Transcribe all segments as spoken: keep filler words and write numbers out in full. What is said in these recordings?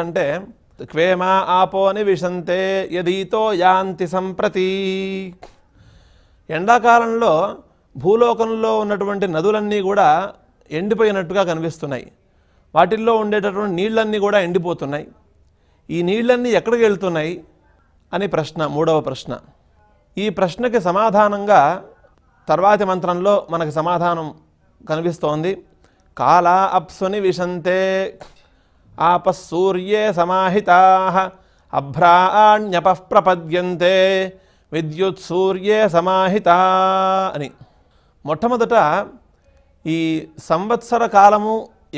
అంటే క్వేమా ఆపోని విశంతే యదీతో యాంతి సంప్రతి. ఎండాకాలంలో భూలోకంలో ఉన్నటువంటి నదులన్నీ కూడా ఎండిపోయినట్టుగా కనిపిస్తున్నాయి. వాటిల్లో ఉండేటటువంటి నీళ్ళన్నీ కూడా ఎండిపోతున్నాయి. ఈ నీళ్ళన్నీ ఎక్కడికి వెళ్తున్నాయి అని ప్రశ్న, మూడవ ప్రశ్న. ఈ ప్రశ్నకి సమాధానంగా తర్వాతి మంత్రంలో మనకు సమాధానం కనిపిస్తోంది. కాలా అప్సుని విశంతే ఆపస్సూర్యే సమాహితాః అభ్రాణ్యపః ప్రపద్యంతే విద్యుత్సూర్యే సమాహితా అని. మొట్టమొదట ఈ సంవత్సర కాలము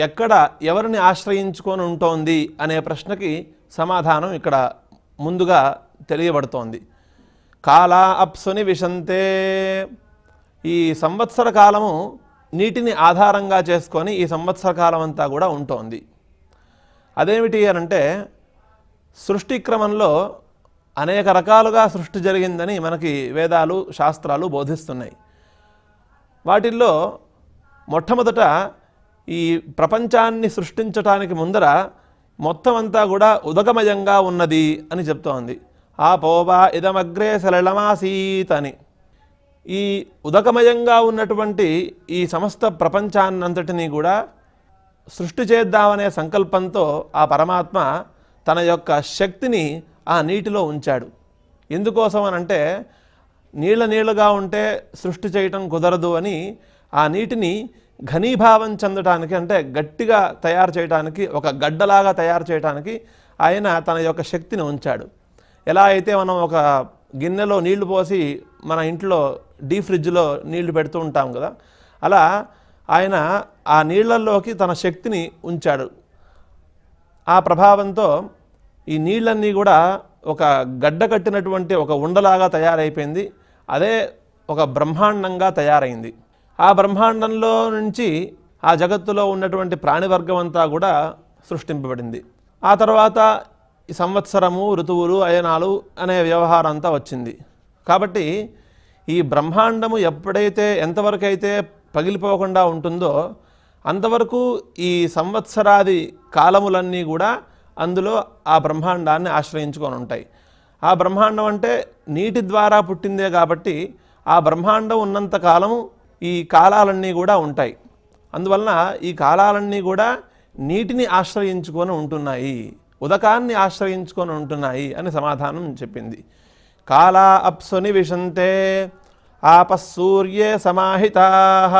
ఎక్కడ ఎవరిని ఆశ్రయించుకొని ఉంటోంది అనే ప్రశ్నకి సమాధానం ఇక్కడ ముందుగా తెలియబడుతోంది. కాలా అప్సుని విశంతే, ఈ సంవత్సర కాలము నీటిని ఆధారంగా చేసుకొని ఈ సంవత్సర కాలం అంతా కూడా ఉంటోంది. అదేమిటి అనంటే సృష్టి క్రమంలో అనేక రకాలుగా సృష్టి జరిగిందని మనకి వేదాలు శాస్త్రాలు బోధిస్తున్నాయి. వాటిల్లో మొట్టమొదట ఈ ప్రపంచాన్ని సృష్టించటానికి ముందర మొత్తం అంతా కూడా ఉదకమయంగా ఉన్నది అని చెప్తోంది. ఆ పోవా ఇదమగ్రే సరళమాసీత్ అని. ఈ ఉదకమయంగా ఉన్నటువంటి ఈ సమస్త ప్రపంచాన్నంతటినీ కూడా సృష్టి చేద్దామనే సంకల్పంతో ఆ పరమాత్మ తన యొక్క శక్తిని ఆ నీటిలో ఉంచాడు. ఎందుకోసం అనంటే నీళ్ళ నీళ్ళుగా ఉంటే సృష్టి చేయటం కుదరదు అని ఆ నీటిని ఘనీభావం చెందటానికి, అంటే గట్టిగా తయారు చేయడానికి, ఒక గడ్డలాగా తయారు చేయడానికి ఆయన తన యొక్క శక్తిని ఉంచాడు. ఎలా అయితే మనం ఒక గిన్నెలో నీళ్లు పోసి మన ఇంట్లో డీ ఫ్రిడ్జ్లో నీళ్లు పెడుతూ ఉంటాం కదా, అలా ఆయన ఆ నీళ్లలోకి తన శక్తిని ఉంచాడు. ఆ ప్రభావంతో ఈ నీళ్ళన్నీ కూడా ఒక గడ్డ కట్టినటువంటి ఒక ఉండలాగా తయారైపోయింది. అదే ఒక బ్రహ్మాండంగా తయారైంది. ఆ బ్రహ్మాండంలో నుంచి ఆ జగత్తులో ఉన్నటువంటి ప్రాణివర్గం అంతా కూడా సృష్టింపబడింది. ఆ తర్వాత ఈ సంవత్సరము, ఋతువులు, అయనాలు అనే వ్యవహారం అంతా వచ్చింది. కాబట్టి ఈ బ్రహ్మాండము ఎప్పుడైతే ఎంతవరకు అయితే పగిలిపోకుండా ఉంటుందో అంతవరకు ఈ సంవత్సరాది కాలములన్నీ కూడా అందులో ఆ బ్రహ్మాండాన్ని ఆశ్రయించుకొని ఉంటాయి. ఆ బ్రహ్మాండం అంటే నీటి ద్వారా పుట్టిందే కాబట్టి ఆ బ్రహ్మాండం ఉన్నంత కాలము ఈ కాలాలన్నీ కూడా ఉంటాయి. అందువలన ఈ కాలాలన్నీ కూడా నీటిని ఆశ్రయించుకొని ఉంటున్నాయి, ఉదకాన్ని ఆశ్రయించుకొని ఉంటున్నాయి అని సమాధానం చెప్పింది. కాలా అప్సుని విశంతే ఆపస్సూర్యే సమాహితాః.